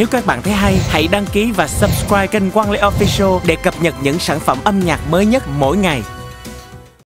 Nếu các bạn thấy hay, hãy đăng ký và subscribe kênh Quang Lê Official để cập nhật những sản phẩm âm nhạc mới nhất mỗi ngày.